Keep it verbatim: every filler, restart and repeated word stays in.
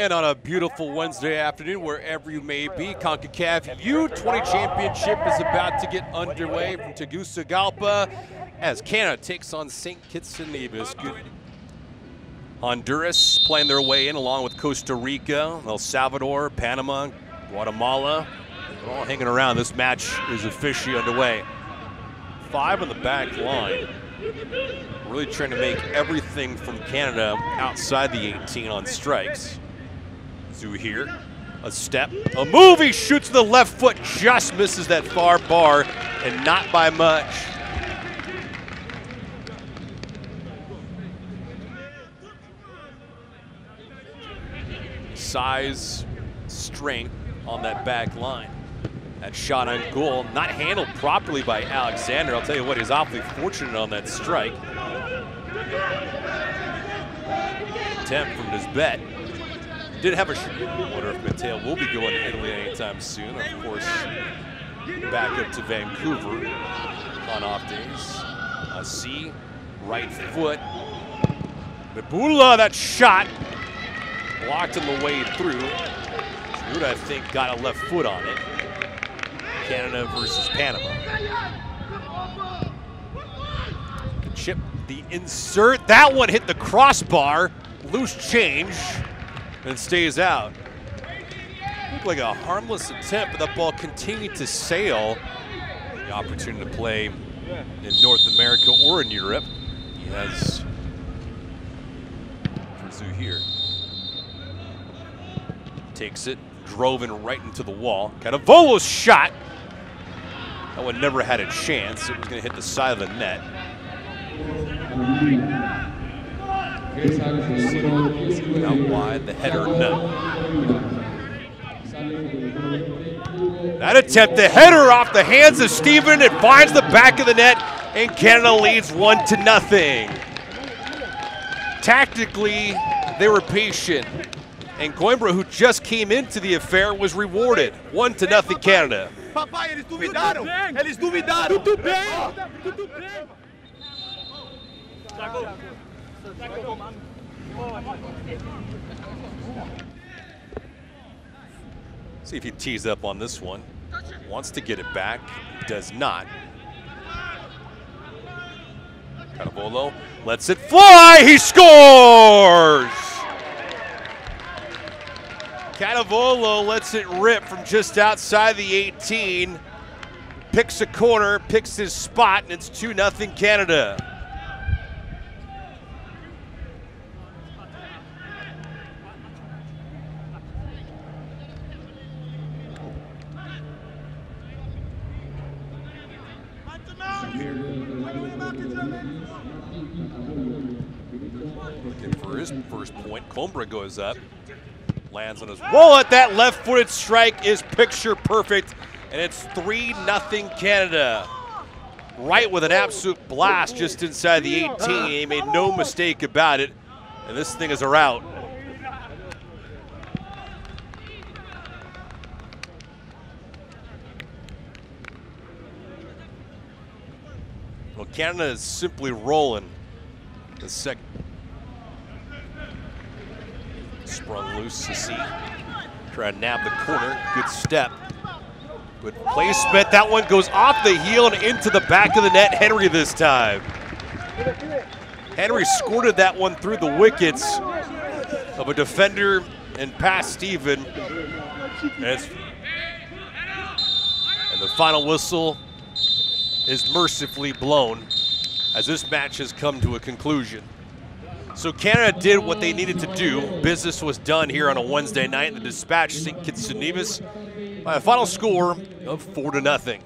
and on a beautiful Wednesday afternoon, wherever you may be, Concacaf U twenty Championship is about to get underway from Tegucigalpa as Canada takes on Saint Kitts and Nevis. Honduras playing their way in along with Costa Rica, El Salvador, Panama, Guatemala. They're all hanging around. This match is officially underway. Five on the back line. Really trying to make everything from Canada outside the eighteen on strikes. Zuhir, a step, a move, he shoots the left foot, just misses that far bar, and not by much. Size, strength on that back line. That shot on goal, not handled properly by Alexander. I'll tell you what, he's awfully fortunate on that strike. Attempt from his bet. Did have a shot. I wonder if Mateo will be going to Italy anytime soon. Of course, back up to Vancouver on off days. A C, right foot. Mabula, that shot. Blocked on the way through. Giroud, I think, got a left foot on it. Canada versus Panama. The chip, the insert, that one hit the crossbar. Loose change, and stays out. Looked like a harmless attempt, but that ball continued to sail. The opportunity to play in North America or in Europe. He has for Zuhir. Takes it, drove in right into the wall. Canavolo's shot. That one never had a chance. It was going to hit the side of the net. Out wide, the header, none. That attempt, the header off the hands of Stephen. It finds the back of the net, and Canada leads one to nothing. Tactically, they were patient. And Coimbra, who just came into the affair, was rewarded. One to nothing, Canada. Papai, eles duvidaram. Eles duvidaram. Tudo bem. Tudo bem. See if he tees up on this one. Wants to get it back, does not. Canavolo lets it fly. He scores. Canavolo lets it rip from just outside the eighteen, picks a corner, picks his spot, and it's two nothing Canada. Looking for his first point, Coimbra goes up. Lands on his wallet. That left-footed strike is picture perfect, and it's three nothing Canada. Right with an absolute blast just inside the eighteen. He made no mistake about it, and this thing is a rout. Well, Canada is simply rolling the second. Sprung loose, Sissi, try to nab the corner, good step. Good placement, that one goes off the heel and into the back of the net, Henry this time. Henry squirted that one through the wickets of a defender and past Stephen. And, and the final whistle is mercifully blown as this match has come to a conclusion. So Canada did what they needed to do. Business was done here on a Wednesday night in the dispatch Saint Kitts and Nevis by a final score of four to nothing.